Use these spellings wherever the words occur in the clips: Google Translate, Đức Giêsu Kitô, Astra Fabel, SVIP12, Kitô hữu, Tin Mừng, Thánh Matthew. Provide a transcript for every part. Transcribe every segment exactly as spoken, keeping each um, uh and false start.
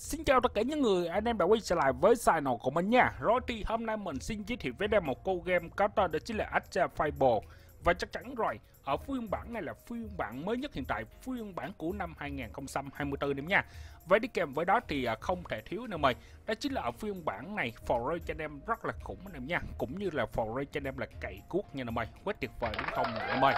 Xin chào tất cả những người, anh em đã quay trở lại với channel của mình nha. Rồi thì hôm nay mình xin giới thiệu với em một cô game có tên đó chính là Astra Fabel. Và chắc chắn rồi, ở phiên bản này là phiên bản mới nhất hiện tại, phiên bản của năm hai nghìn không trăm hai mươi tư điểm nha. Và đi kèm với đó thì không thể thiếu nữa mời, đó chính là ở phiên bản này foray cho anh em rất là khủng anh em nha, cũng như là foray cho anh em là cày cuốc nha anh em ơi, quá tuyệt vời đúng không anh em ơi.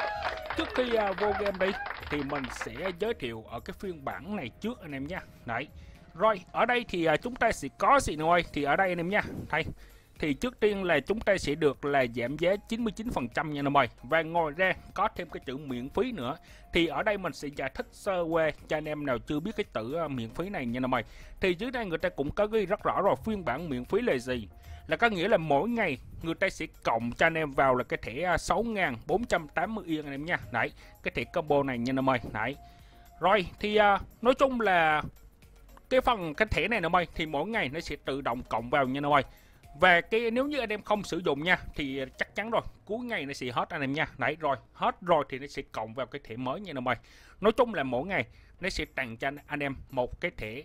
Trước khi vô game đi thì mình sẽ giới thiệu ở cái phiên bản này trước anh em nha. Đấy. Rồi, ở đây thì chúng ta sẽ có gì nữa ơi, thì ở đây anh em nha. Đây. Thì trước tiên là chúng ta sẽ được là giảm giá chín mươi chín phần trăm nha anh em ơi. Và ngoài ra có thêm cái chữ miễn phí nữa. Thì ở đây mình sẽ giải thích sơ qua cho anh em nào chưa biết cái chữ miễn phí này nha anh em ơi. Thì dưới đây người ta cũng có ghi rất rõ rồi, phiên bản miễn phí là gì. Là có nghĩa là mỗi ngày người ta sẽ cộng cho anh em vào là cái thẻ sáu nghìn bốn trăm tám mươi yên anh em nha. Đấy, cái thẻ combo này nha anh em ơi. Đấy. Rồi thì nói chung là cái phần cái thẻ này nè mày, thì mỗi ngày nó sẽ tự động cộng vào nha nè mày. Và cái nếu như anh em không sử dụng nha thì chắc chắn rồi cuối ngày nó sẽ hết anh em nha. Đấy rồi, hết rồi thì nó sẽ cộng vào cái thẻ mới nha nè mày. Nói chung là mỗi ngày nó sẽ tặng cho anh em một cái thẻ.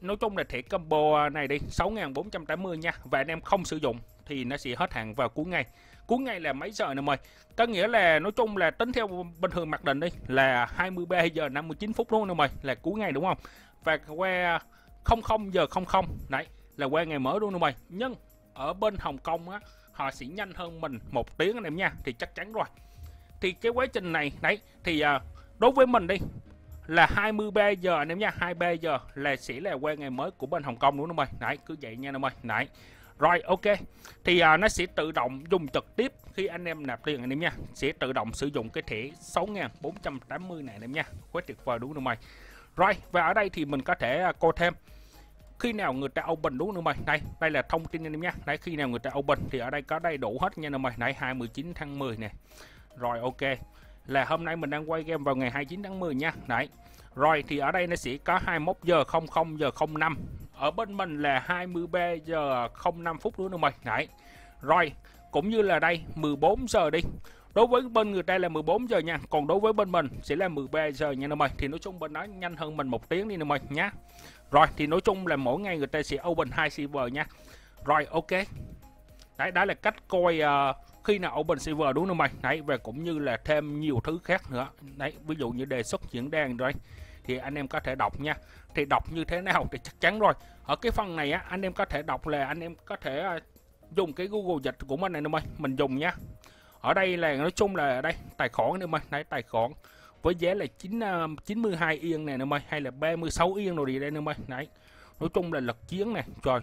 Nói chung là thẻ combo này đi sáu nghìn bốn trăm tám mươi nha. Và anh em không sử dụng thì nó sẽ hết hạn vào cuối ngày. Cuối ngày là mấy giờ nè mời? Có nghĩa là nói chung là tính theo bình thường mặc định đi là hai mươi ba giờ năm mươi chín phút luôn nè mời, là cuối ngày đúng không? Và qua không không giờ không không đấy là qua ngày mới luôn nè mời. Nhưng ở bên Hồng Kông á, họ sẽ nhanh hơn mình một tiếng anh em nha. Thì chắc chắn rồi. Thì cái quá trình này đấy thì đối với mình đi là hai mươi ba giờ anh em nha, hai mươi ba giờ là sẽ là qua ngày mới của bên Hồng Kông luôn nè mời. Đấy cứ vậy nha nè mời. Đấy. Rồi ok, thì à, nó sẽ tự động dùng trực tiếp khi anh em nạp tiền anh em nha. Sẽ tự động sử dụng cái thẻ sáu nghìn bốn trăm tám mươi này anh em nha. Quá tuyệt vời đúng không mày. Rồi và ở đây thì mình có thể à, coi thêm khi nào người ta open đúng không mày. Đây, đây là thông tin anh em nha. Đấy, khi nào người ta open thì ở đây có đầy đủ hết nha anh em. Đấy, hai mươi chín tháng mười nè. Rồi ok, là hôm nay mình đang quay game vào ngày hai mươi chín tháng mười nha. Đấy. Rồi thì ở đây nó sẽ có hai mươi mốt giờ không không giờ không năm. Ở bên mình là hai mươi ba giờ không năm phút nữa nè mày. Đấy. Rồi, cũng như là đây mười bốn giờ đi. Đối với bên người ta là mười bốn giờ nha, còn đối với bên mình sẽ là mười ba giờ nha nè mày. Thì nói chung bên đó nhanh hơn mình một tiếng đi nè mày nhá. Rồi thì nói chung là mỗi ngày người ta sẽ open hai server nha. Rồi ok. Đấy, đó là cách coi uh, khi nào open server đúng không mày. Đấy, và cũng như là thêm nhiều thứ khác nữa. Đấy, ví dụ như đề xuất diễn đàn rồi thì anh em có thể đọc nha. Thì đọc như thế nào thì chắc chắn rồi ở cái phần này á, anh em có thể đọc là anh em có thể dùng cái Google dịch của mình này nè mày, mình dùng nha. Ở đây là nói chung là đây tài khoản nè mày, đây tài khoản với giá là chín chín mươi hai yên này nè mày, hay là ba mươi sáu yên rồi gì đây nè mày. Đấy, nói chung là lật chiến nè, trời,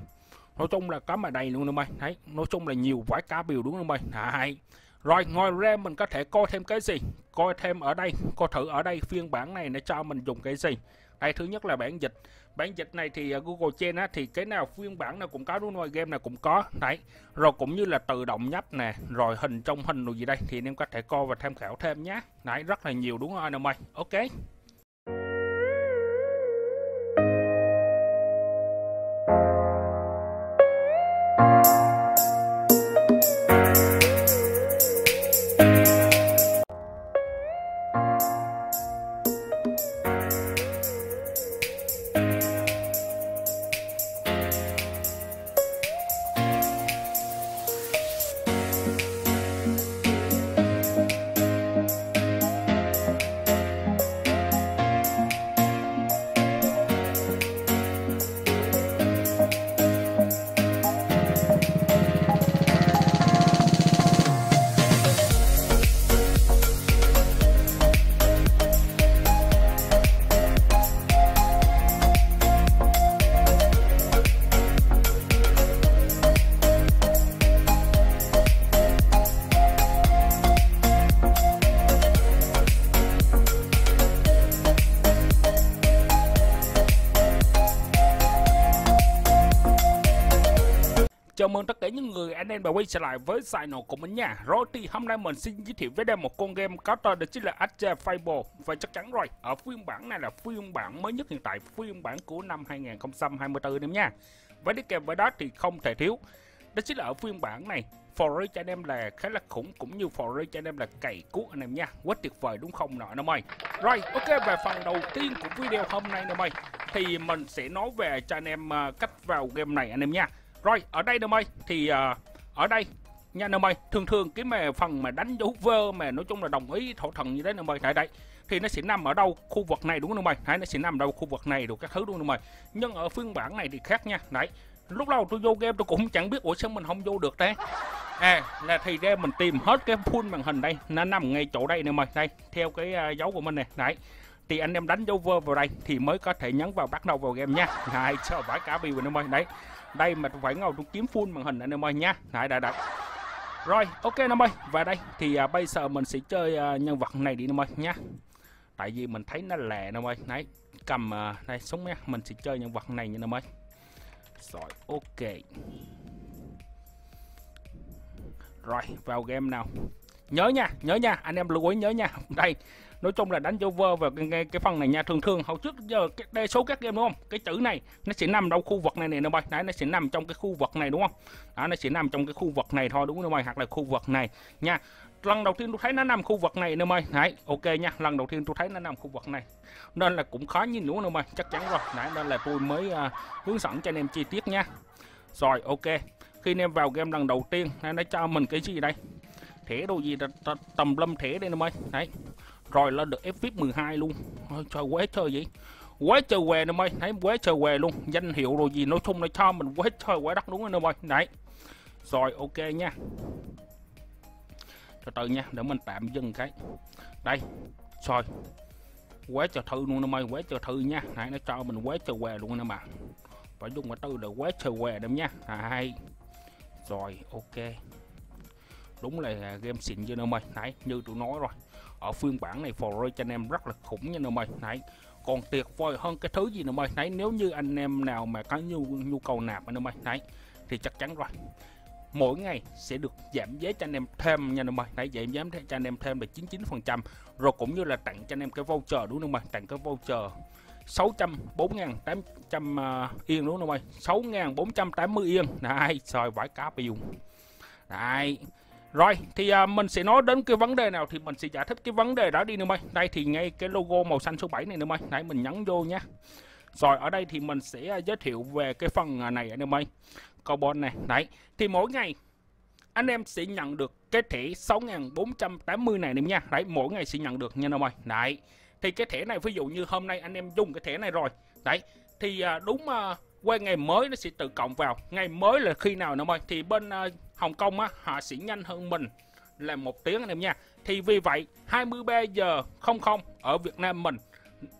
nói chung là có mà đầy luôn nè mày. Đấy, nói chung là nhiều vải cá biểu đúng không mày. Đấy. Rồi ngoài ra mình có thể coi thêm cái gì, coi thêm ở đây, coi thử ở đây phiên bản này nó cho mình dùng cái gì. Đây thứ nhất là bản dịch, bản dịch này thì Google Translate thì cái nào phiên bản nào cũng có đúng rồi, game nào cũng có. Đấy, rồi cũng như là tự động nhấp nè, rồi hình trong hình rồi gì đây thì anh em có thể coi và tham khảo thêm nhé. Đấy, rất là nhiều đúng không anh em? Ok. Chào mừng tất cả những người anh em đã quay trở lại với channel của mình nha. Rồi thì hôm nay mình xin giới thiệu với đây một con game có tên đó chính là Astra Fabel. Và chắc chắn rồi, ở phiên bản này là phiên bản mới nhất hiện tại, phiên bản của năm hai nghìn không trăm hai mươi tư em nha. Và đi kèm với đó thì không thể thiếu, đó chính là ở phiên bản này foray cho anh em là khá là khủng, cũng như foray cho anh em là cày cuốc anh em nha. Quá tuyệt vời đúng không nọ em ơi. Rồi ok, về phần đầu tiên của video hôm nay em ơi, thì mình sẽ nói về cho anh em cách vào game này anh em nha. Rồi ở đây em ơi, thì ở đây nha em ơi, thường thường cái mà phần mà đánh dấu vơ mà nói chung là đồng ý thỏa thuận như thế em ơi, tại đây thì nó sẽ nằm ở đâu khu vực này đúng không em ơi, thấy nó sẽ nằm ở đâu khu vực này đủ các thứ đúng không em ơi. Nhưng ở phiên bản này thì khác nha. Đấy, lúc đầu tôi vô game tôi cũng chẳng biết ủa sao mình không vô được đấy. À là thì ra mình tìm hết cái full màn hình đây, nó nằm ngay chỗ đây nè mời, đây theo cái uh, dấu của mình này. Đấy thì anh em đánh dấu vơ vào đây thì mới có thể nhấn vào bắt đầu vào game nha. Đấy sợ vãi cả vì em ơi, đấy đây mà phải ngồi tôi kiếm full màn hình anh em ơi nha. Đấy đấy đấy. Rồi ok em ơi, và đây thì uh, bây giờ mình sẽ chơi uh, nhân vật này đi em ơi nha, tại vì mình thấy nó lè em ơi. Đấy cầm uh, đây súng nha, mình sẽ chơi nhân vật này như em ơi. Rồi ok. Rồi vào game nào. Nhớ nha, nhớ nha, anh em lưu ý nhớ nha. Đây, nói chung là đánh vô vơ vào cái, cái phần này nha. Thường thường hầu trước giờ cái đa số các game đúng không, cái chữ này nó sẽ nằm đâu khu vực này nè em ơi. Đấy nó sẽ nằm trong cái khu vực này đúng không? Đó, nó sẽ nằm trong cái khu vực này thôi đúng không em ơi, hoặc là khu vực này nha. Lần đầu tiên tôi thấy nó nằm khu vực này em ơi. Đấy, ok nha, lần đầu tiên tôi thấy nó nằm khu vực này. Nên là cũng khó nhìn đúng không em ơi, chắc chắn rồi. Đấy nên là tôi mới uh, hướng dẫn cho anh em chi tiết nha. Rồi ok. Khi anh em vào game lần đầu tiên nó cho mình cái gì đây, thẻ đồ gì tầm lâm thẻ đây em ơi. Đấy rồi lên được F V I P mười hai luôn. Ôi trời quế chơi gì quế chơi què em ơi, thấy quế chơi què luôn, danh hiệu đồ gì nói chung nó cho mình quế chơi quế đất đúng không em ơi. Đấy rồi ok nha, từ từ nha, để mình tạm dừng cái đây rồi quế chờ thư luôn em ơi, quế chờ thư nha. Đấy nó cho mình quế chơi què luôn em ạ, phải dùng cái từ là quế chơi què em nha. Đấy rồi ok, đúng là game xịn cho em ơi. Đấy như tụi nói rồi, ở phiên bản này for cho anh em rất là khủng nha em ơi. Đấy còn tuyệt vời hơn cái thứ gì em ơi. Đấy nếu như anh em nào mà có nhu, nhu cầu nạp anh em ơi, đấy thì chắc chắn rồi mỗi ngày sẽ được giảm giá cho anh em thêm nha em ơi. Đấy giảm giá cho anh em thêm là chín mươi chín phần trăm, rồi cũng như là tặng cho anh em cái voucher đúng không em ơi, tặng cái voucher sáu trăm bốn nghìn tám trăm uh, yên đúng không ơi, sáu nghìn bốn trăm tám mươi yên. Đấy rồi vãi cá bị dùng. Đấy rồi thì uh, mình sẽ nói đến cái vấn đề nào thì mình sẽ giải thích cái vấn đề đó đi em ơi. Đây thì ngay cái logo màu xanh số bảy này em ơi. Đấy mình nhấn vô nha. Rồi ở đây thì mình sẽ uh, giới thiệu về cái phần này anh em ơi, carbon này. Đấy thì mỗi ngày anh em sẽ nhận được cái thẻ sáu nghìn bốn trăm tám mươi này em nha. Đấy mỗi ngày sẽ nhận được nha em ơi. Đấy thì cái thẻ này ví dụ như hôm nay anh em dùng cái thẻ này rồi, đấy thì đúng qua ngày mới nó sẽ tự cộng vào. Ngày mới là khi nào em ơi, thì bên Hồng Kông á họ sẽ nhanh hơn mình là một tiếng anh em nha. Thì vì vậy hai mươi ba giờ không không ở Việt Nam mình,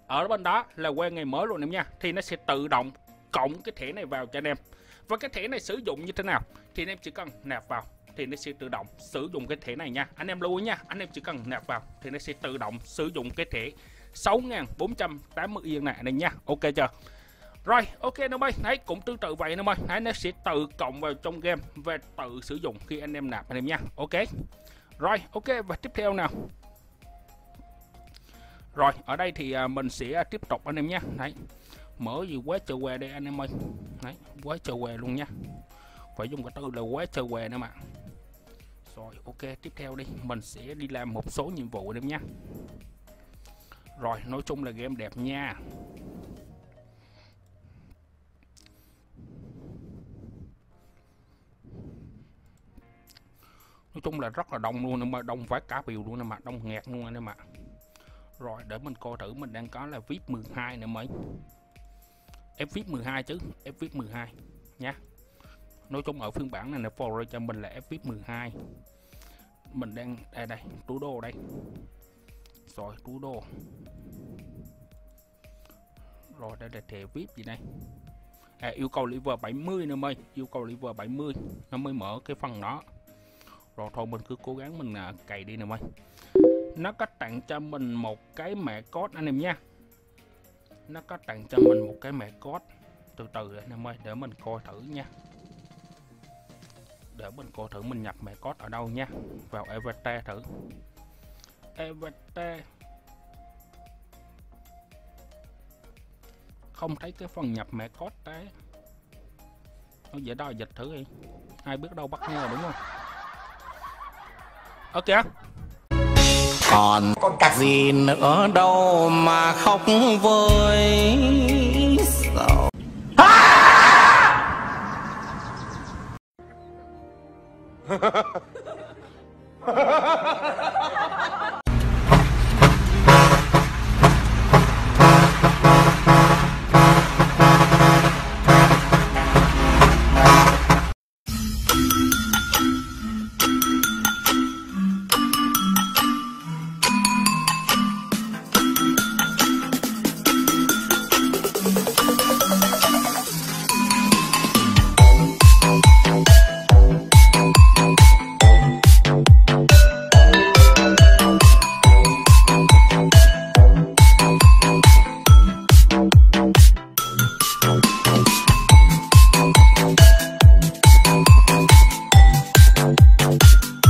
ở bên đó là qua ngày mới luôn em nha, thì nó sẽ tự động cộng cái thẻ này vào cho anh em. Và cái thẻ này sử dụng như thế nào thì anh em chỉ cần nạp vào thì nó sẽ tự động sử dụng cái thẻ này nha. Anh em lưu ý nha, anh em chỉ cần nạp vào thì nó sẽ tự động sử dụng cái thẻ sáu nghìn bốn trăm tám mươi yên này này nha. Ok chưa? Rồi ok em ơi, đấy cũng tương tự vậy em ơi. Đấy nó sẽ tự cộng vào trong game và tự sử dụng khi anh em nạp anh em nha. Ok. Rồi ok, và tiếp theo nào. Rồi ở đây thì mình sẽ tiếp tục anh em nha. Đấy. Mở gì quá trời què đây anh em ơi. Đấy, quá trời què luôn nha. Phải dùng cái từ là quá trời què nữa mà. Rồi ok, tiếp theo đi, mình sẽ đi làm một số nhiệm vụ em nha. Rồi nói chung là game đẹp nha. Nói chung là rất là đông luôn em ơi, đông vãi cả biểu luôn em ạ, đông nghẹt luôn anh em ạ. Rồi để mình coi thử mình đang có là V I P mười hai nữa mấy. F V I P mười hai chứ, F V I P mười hai nha. Nói chung ở phiên bản này là for cho mình là F V I P mười hai. Mình đang đây đây, túi đồ đây. Rồi túi đồ. Rồi đây là thẻ V I P gì đây. À, yêu cầu level bảy mươi nữa mày, yêu cầu level bảy mươi nó mới mở cái phần đó. Rồi thôi mình cứ cố gắng mình à, cày đi nè mày. Nó có tặng cho mình một cái mã code anh em nha. Nó có tặng cho mình một cái mã code. Từ từ anh em ơi, để mình coi thử nha. Để mình coi thử mình nhập mã code ở đâu nha. Vào avatar thử. Avatar. Không thấy cái phần nhập mã code đấy. Nó dễ đo dịch thử đi. Ai biết đâu bất ngờ đúng không? Ok. Còn cặc gì nữa đâu mà khóc với sao? À!